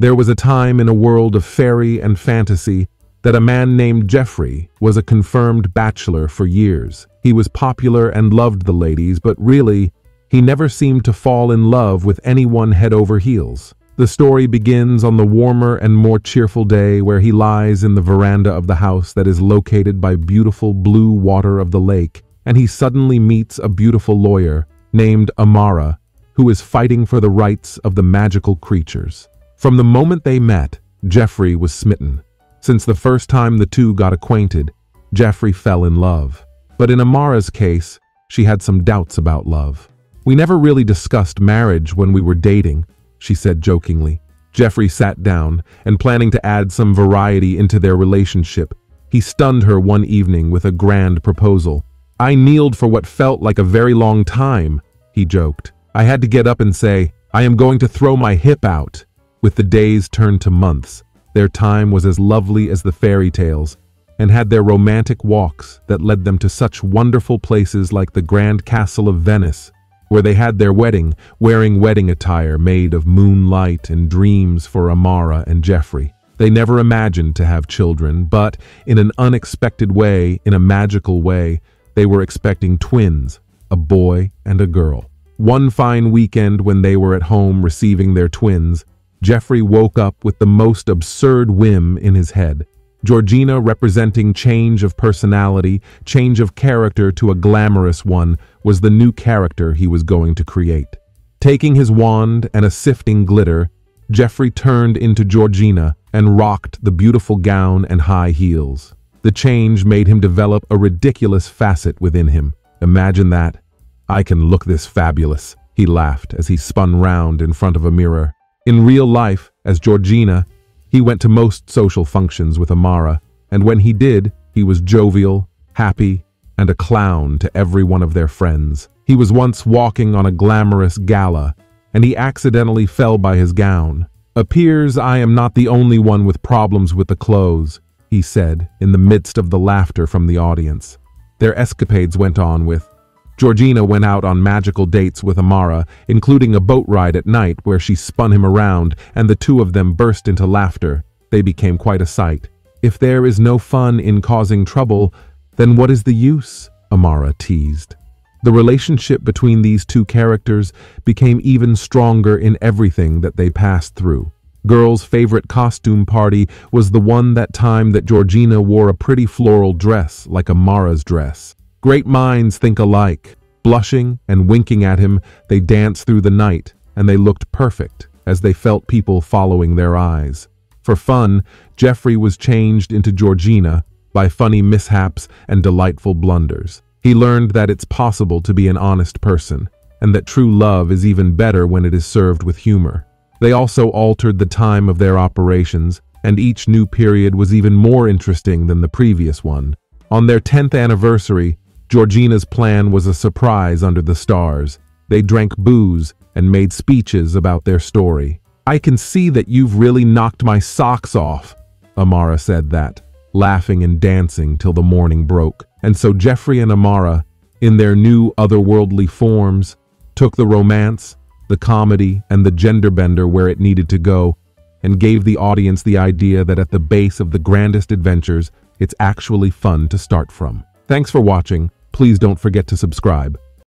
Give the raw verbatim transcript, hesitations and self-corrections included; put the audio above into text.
There was a time in a world of fairy and fantasy that a man named Geoffrey was a confirmed bachelor for years. He was popular and loved the ladies, but really, he never seemed to fall in love with anyone head over heels. The story begins on the warmer and more cheerful day where he lies in the veranda of the house that is located by beautiful blue water of the lake, and he suddenly meets a beautiful lawyer named Amara, who is fighting for the rights of the magical creatures. From the moment they met, Geoffrey was smitten. Since the first time the two got acquainted, Geoffrey fell in love. But in Amara's case, she had some doubts about love. "We never really discussed marriage when we were dating," she said jokingly. Geoffrey sat down, and planning to add some variety into their relationship, he stunned her one evening with a grand proposal. "I kneeled for what felt like a very long time," he joked. "I had to get up and say, 'I am going to throw my hip out.'" With the days turned to months, their time was as lovely as the fairy tales, and had their romantic walks that led them to such wonderful places like the Grand Castle of Venice, where they had their wedding, wearing wedding attire made of moonlight and dreams for Amara and Geoffrey. They never imagined to have children, but in an unexpected way, in a magical way, they were expecting twins, a boy and a girl. One fine weekend when they were at home receiving their twins, Geoffrey woke up with the most absurd whim in his head. Georgina, representing change of personality, change of character to a glamorous one, was the new character he was going to create. Taking his wand and a sifting glitter, Geoffrey turned into Georgina and rocked the beautiful gown and high heels. The change made him develop a ridiculous facet within him. "Imagine that. I can look this fabulous," he laughed as he spun round in front of a mirror. In real life, as Georgina, he went to most social functions with Amara, and when he did, he was jovial, happy, and a clown to every one of their friends. He was once walking on a glamorous gala, and he accidentally fell by his gown. "Appears I am not the only one with problems with the clothes," he said, in the midst of the laughter from the audience. Their escapades went on with, Georgina went out on magical dates with Amara, including a boat ride at night where she spun him around, and the two of them burst into laughter. They became quite a sight. "If there is no fun in causing trouble, then what is the use?" Amara teased. The relationship between these two characters became even stronger in everything that they passed through. Girl's favorite costume party was the one that time that Georgina wore a pretty floral dress like Amara's dress. Great minds think alike. Blushing and winking at him, they danced through the night, and they looked perfect as they felt people following their eyes. For fun, Geoffrey was changed into Georgina by funny mishaps and delightful blunders. He learned that it's possible to be an honest person, and that true love is even better when it is served with humor. They also altered the time of their operations, and each new period was even more interesting than the previous one. On their tenth anniversary, Georgina's plan was a surprise under the stars. They drank booze and made speeches about their story. "I can see that you've really knocked my socks off," Amara said that, laughing and dancing till the morning broke. And so Geoffrey and Amara, in their new otherworldly forms, took the romance, the comedy, and the gender bender where it needed to go, and gave the audience the idea that at the base of the grandest adventures, it's actually fun to start from. Thanks for watching. Please don't forget to subscribe.